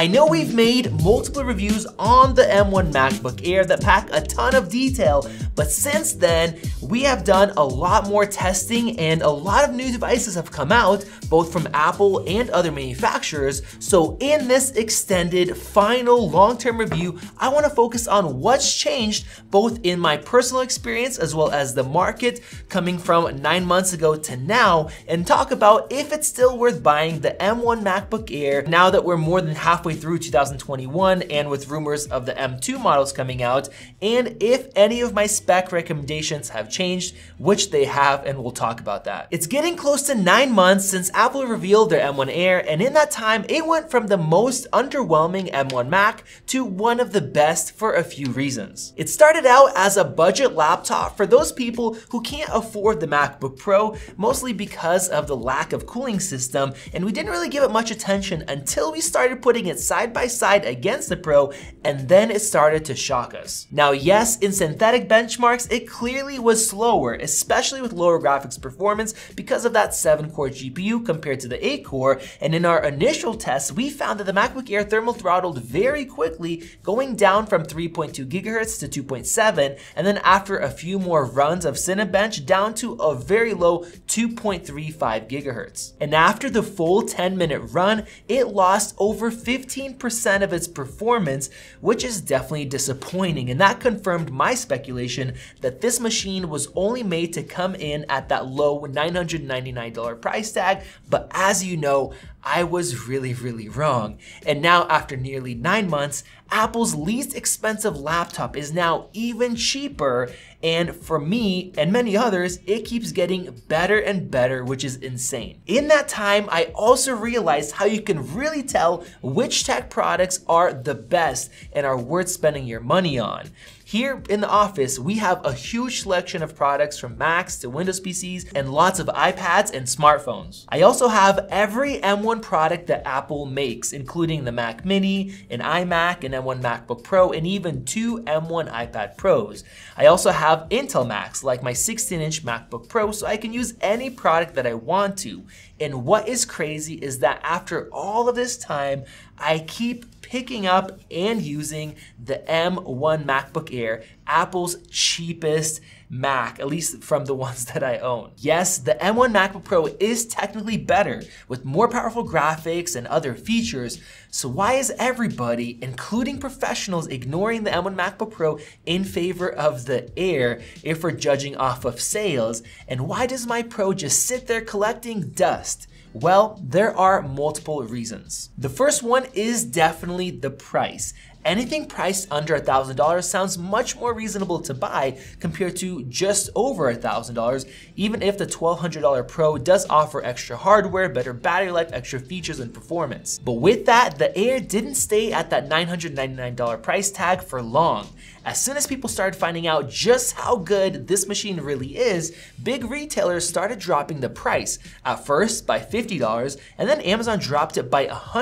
I know we've made multiple reviews on the M1 MacBook Air that pack a ton of detail, but since then, we have done a lot more testing and a lot of new devices have come out, both from Apple and other manufacturers. So in this extended, final, long-term review, I want to focus on what's changed both in my personal experience as well as the market coming from 9 months ago to now, and talk about if it's still worth buying the M1 MacBook Air now that we're more than halfway through 2021 and with rumors of the M2 models coming out, and if any of my spec recommendations have changed, which they have, and we'll talk about that. It's getting close to 9 months since Apple revealed their M1 Air, and in that time, it went from the most underwhelming M1 Mac to one of the best for a few reasons. It started out as a budget laptop for those people who can't afford the MacBook Pro, mostly because of the lack of cooling system, and we didn't really give it much attention until we started putting it side by side against the Pro, and then it started to shock us. Now, yes, in synthetic benchmarks, it clearly was slower, especially with lower graphics performance because of that 7-core GPU compared to the 8-core, and in our initial tests, we found that the MacBook Air thermal throttled very quickly, going down from 3.2 gigahertz to 2.7, and then after a few more runs of Cinebench, down to a very low 2.35 gigahertz. And after the full 10-minute run, it lost over 15% of its performance, which is definitely disappointing, and that confirmed my speculation that this machine was only made to come in at that low $999 price tag, but as you know, I was really wrong. And now after nearly 9 months, Apple's least expensive laptop is now even cheaper, and for me and many others, it keeps getting better and better, which is insane. In that time, I also realized how you can really tell which tech products are the best and are worth spending your money on. Here in the office, we have a huge selection of products from Macs to Windows PCs and lots of iPads and smartphones. I also have every M1 product that Apple makes, including the Mac Mini, an iMac, an M1 MacBook Pro, and even 2 M1 iPad Pros. I also have Intel Macs, like my 16-inch MacBook Pro, so I can use any product that I want to. And what is crazy is that after all of this time, I keep picking up and using the M1 MacBook Air, Apple's cheapest Mac, at least from the ones that I own. Yes, the M1 MacBook Pro is technically better with more powerful graphics and other features. So why is everybody, including professionals, ignoring the M1 MacBook Pro in favor of the Air if we're judging off of sales? And why does my Pro just sit there collecting dust? Well, there are multiple reasons. The first one is definitely the price. Anything priced under $1,000 sounds much more reasonable to buy compared to just over $1,000, even if the $1,200 Pro does offer extra hardware, better battery life, extra features, and performance. But with that, the Air didn't stay at that $999 price tag for long. As soon as people started finding out just how good this machine really is, big retailers started dropping the price, at first by $50, and then Amazon dropped it by $100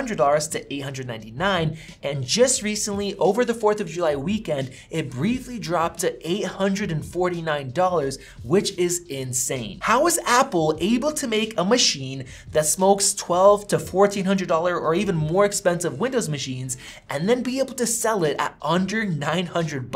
to $899, and just recently, over the 4th of July weekend, it briefly dropped to $849, which is insane. How is Apple able to make a machine that smokes $1,200 to $1,400 or even more expensive Windows machines and then be able to sell it at under $900?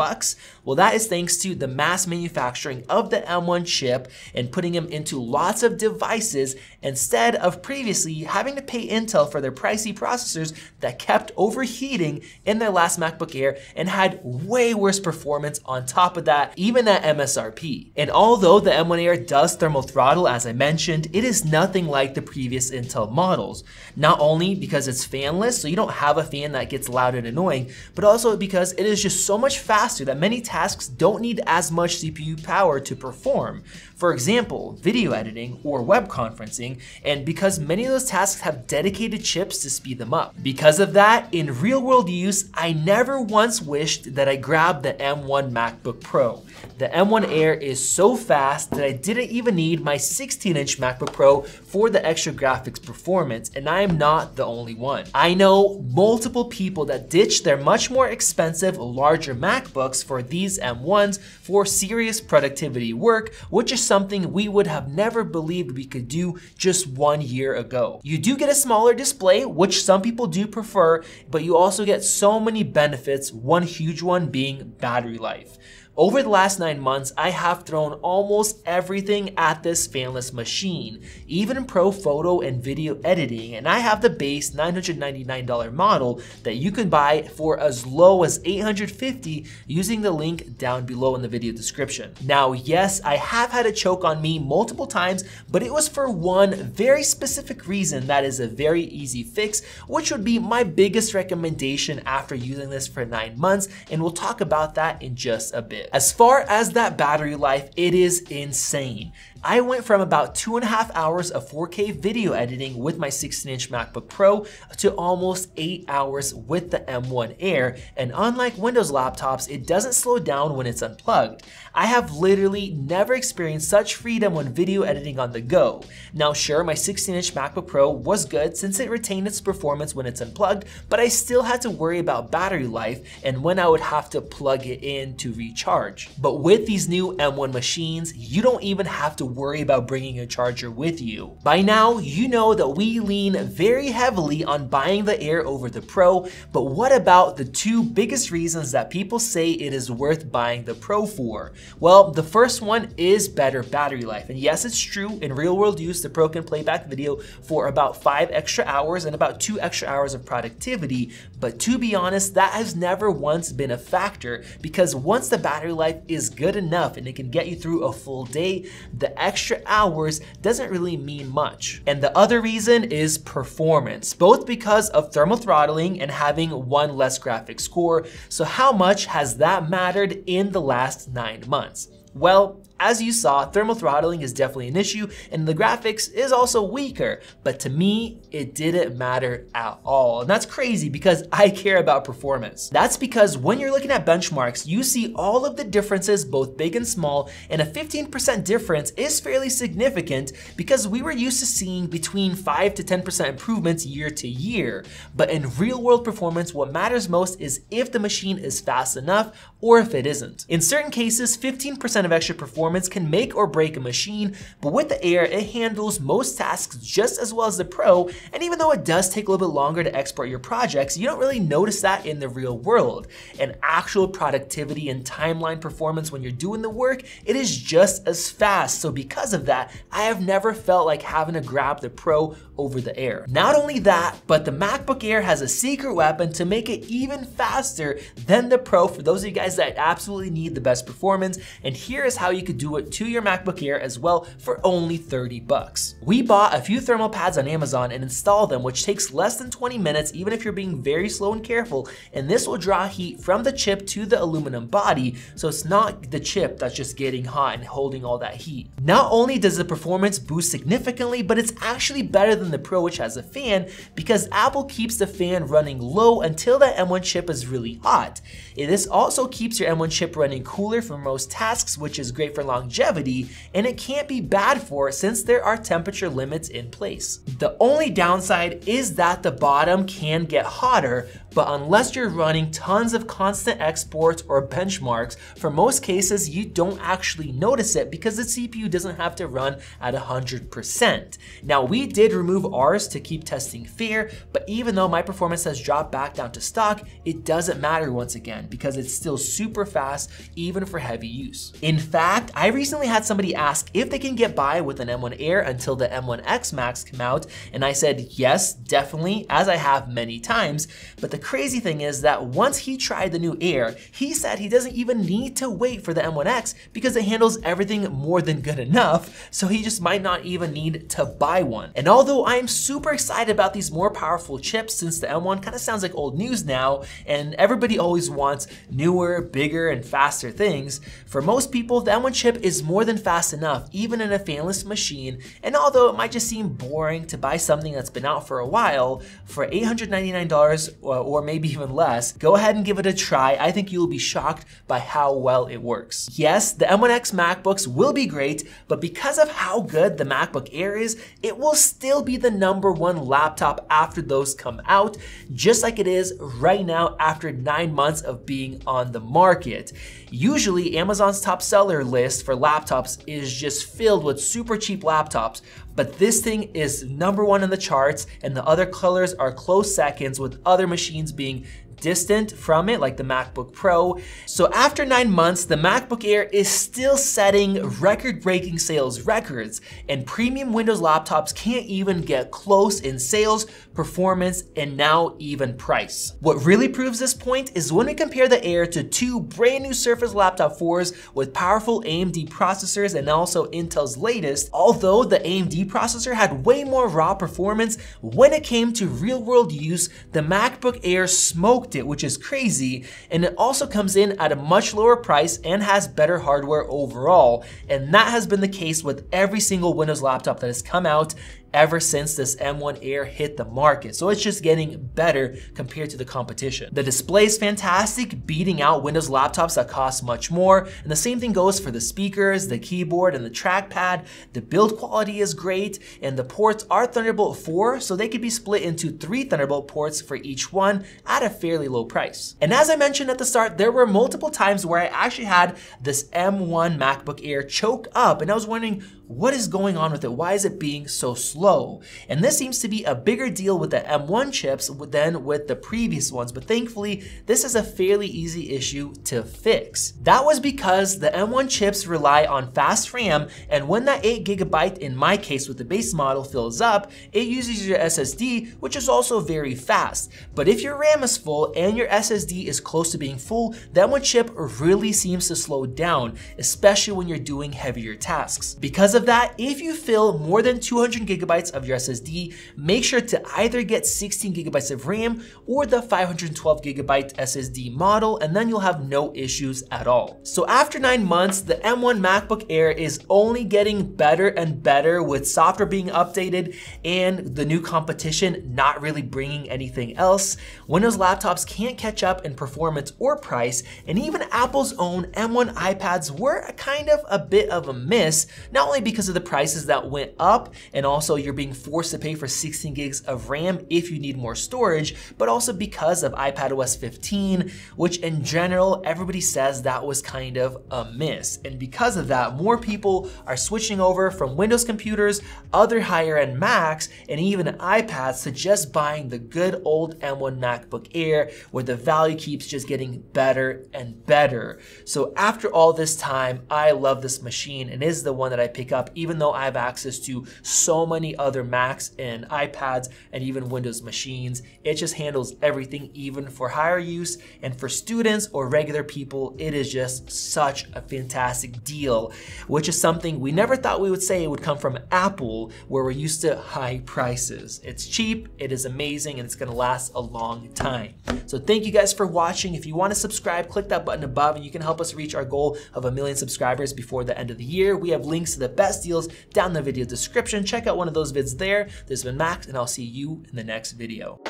Well, that is thanks to the mass manufacturing of the M1 chip and putting them into lots of devices instead of previously having to pay Intel for their pricey processors that kept overheating in their last MacBook Air and had way worse performance on top of that, even at MSRP. And although the M1 Air does thermal throttle, as I mentioned, it is nothing like the previous Intel models. Not only because it's fanless, so you don't have a fan that gets loud and annoying, but also because it is just so much faster that many tasks don't need as much CPU power to perform. For example, video editing or web conferencing, and because many of those tasks have dedicated chips to speed them up. Because of that, in real-world use, I never once wished that I grabbed the M1 MacBook Pro. The M1 Air is so fast that I didn't even need my 16-inch MacBook Pro for the extra graphics performance, and I am not the only one. I know multiple people that ditched their much more expensive, larger MacBooks for these M1s for serious productivity work, which is something we would have never believed we could do just 1 year ago. You do get a smaller display, which some people do prefer, but you also get so many benefits, one huge one being battery life. Over the last 9 months, I have thrown almost everything at this fanless machine, even pro photo and video editing, and I have the base $999 model that you can buy for as low as $850 using the link down below in the video description. Now, yes, I have had it choke on me multiple times, but it was for one very specific reason that is a very easy fix, which would be my biggest recommendation after using this for 9 months, and we'll talk about that in just a bit. As far as that battery life, it is insane. I went from about 2.5 hours of 4K video editing with my 16-inch MacBook Pro to almost 8 hours with the M1 Air, and unlike Windows laptops, it doesn't slow down when it's unplugged. I have literally never experienced such freedom when video editing on the go. Now sure, my 16-inch MacBook Pro was good since it retained its performance when it's unplugged, but I still had to worry about battery life and when I would have to plug it in to recharge. But with these new M1 machines, you don't even have to worry about bringing a charger with you. By now, you know that we lean very heavily on buying the Air over the Pro, but what about the two biggest reasons that people say it is worth buying the Pro for? Well, the first one is better battery life. And yes, it's true, in real world use, the Pro can play back video for about 5 extra hours and about 2 extra hours of productivity. But to be honest, that has never once been a factor, because once the battery life is good enough and it can get you through a full day, the extra hours doesn't really mean much. And the other reason is performance, both because of thermal throttling and having one less graphics core. So how much has that mattered in the last 9 months? Well, as you saw, thermal throttling is definitely an issue and the graphics is also weaker, but to me, it didn't matter at all. And that's crazy because I care about performance. That's because when you're looking at benchmarks, you see all of the differences, both big and small, and a 15% difference is fairly significant because we were used to seeing between 5 to 10% improvements year to year. But in real world performance, what matters most is if the machine is fast enough or if it isn't. In certain cases, 15% of extra performance can make or break a machine, but with the Air, it handles most tasks just as well as the Pro, and even though it does take a little bit longer to export your projects, you don't really notice that in the real world. And actual productivity and timeline performance when you're doing the work, it is just as fast, so because of that, I have never felt like having to grab the Pro over the Air. Not only that, but the MacBook Air has a secret weapon to make it even faster than the Pro for those of you guys that absolutely need the best performance, and here is how you could do it to your MacBook Air as well for only $30. We bought a few thermal pads on Amazon and installed them, which takes less than 20 minutes even if you're being very slow and careful, and this will draw heat from the chip to the aluminum body, so it's not the chip that's just getting hot and holding all that heat. Not only does the performance boost significantly, but it's actually better than the Pro, which has a fan, because Apple keeps the fan running low until that M1 chip is really hot. And this also keeps your M1 chip running cooler for most tasks, which is great for longevity, and it can't be bad for it since there are temperature limits in place. The only downside is that the bottom can get hotter, but unless you're running tons of constant exports or benchmarks, for most cases you don't actually notice it because the CPU doesn't have to run at 100%. Now we did remove ours to keep testing fair, but even though my performance has dropped back down to stock, it doesn't matter once again because it's still super fast even for heavy use. In fact, I recently had somebody ask if they can get by with an M1 Air until the M1X Max come out, and I said yes, definitely, as I have many times, but the crazy thing is that once he tried the new Air, he said he doesn't even need to wait for the M1X because it handles everything more than good enough, so he just might not even need to buy one. And although I am super excited about these more powerful chips since the M1 kind of sounds like old news now, and everybody always wants newer, bigger, and faster things, for most people the M1 chip is more than fast enough even in a fanless machine, and although it might just seem boring to buy something that's been out for a while, for $899 or maybe even less, go ahead and give it a try. I think you'll be shocked by how well it works. Yes, the M1X MacBooks will be great, but because of how good the MacBook Air is, it will still be the #1 laptop after those come out, just like it is right now after 9 months of being on the market. Usually Amazon's top seller list list for laptops is just filled with super cheap laptops, but this thing is #1 in the charts, and the other colors are close seconds, with other machines being distant from it, like the MacBook Pro. So after 9 months, the MacBook Air is still setting record-breaking sales records, and premium Windows laptops can't even get close in sales, performance, and now even price. What really proves this point is when we compare the Air to two brand new Surface Laptop 4s with powerful AMD processors and also Intel's latest. Although the AMD processor had way more raw performance, when it came to real-world use, the MacBook Air smoked it, which is crazy, and it also comes in at a much lower price and has better hardware overall, and that has been the case with every single Windows laptop that has come out ever since this M1 Air hit the market. So it's just getting better compared to the competition. The display is fantastic, beating out Windows laptops that cost much more, and the same thing goes for the speakers, the keyboard, and the trackpad. The build quality is great, and the ports are Thunderbolt 4, so they could be split into 3 Thunderbolt ports for each one at a fairly low price. And as I mentioned at the start, there were multiple times where I actually had this M1 MacBook Air choke up, and I was wondering, what is going on with it? Why is it being so slow? And this seems to be a bigger deal with the M1 chips than with the previous ones, but thankfully, this is a fairly easy issue to fix. That was because the M1 chips rely on fast RAM, and when that 8 GB, in my case with the base model, fills up, it uses your SSD, which is also very fast. But if your RAM is full and your SSD is close to being full, the M1 chip really seems to slow down, especially when you're doing heavier tasks. Because of that, if you fill more than 200 GB of your SSD, make sure to either get 16 GB of RAM or the 512 GB SSD model, and then you'll have no issues at all. So after 9 months, the M1 MacBook Air is only getting better and better, with software being updated and the new competition not really bringing anything else. Windows laptops can't catch up in performance or price, and even Apple's own M1 iPads were kind of a bit of a miss, not only because of the prices that went up, and also you're being forced to pay for 16 gigs of RAM if you need more storage, but also because of iPadOS 15, which in general, everybody says that was kind of a miss. And because of that, more people are switching over from Windows computers, other higher end Macs, and even iPads to just buying the good old M1 MacBook Air, where the value keeps just getting better and better. So after all this time, I love this machine and is the one that I pick up, even though I have access to so many other Macs and iPads and even Windows machines. It just handles everything, even for higher use, and for students or regular people, it is just such a fantastic deal, which is something we never thought we would say it would come from Apple, where we're used to high prices. It's cheap, it is amazing, and it's gonna last a long time. So thank you guys for watching. If you wanna subscribe, click that button above and you can help us reach our goal of 1 million subscribers before the end of the year. We have links to the best deals down in the video description. Check out one of those vids there. This has been Max, and I'll see you in the next video.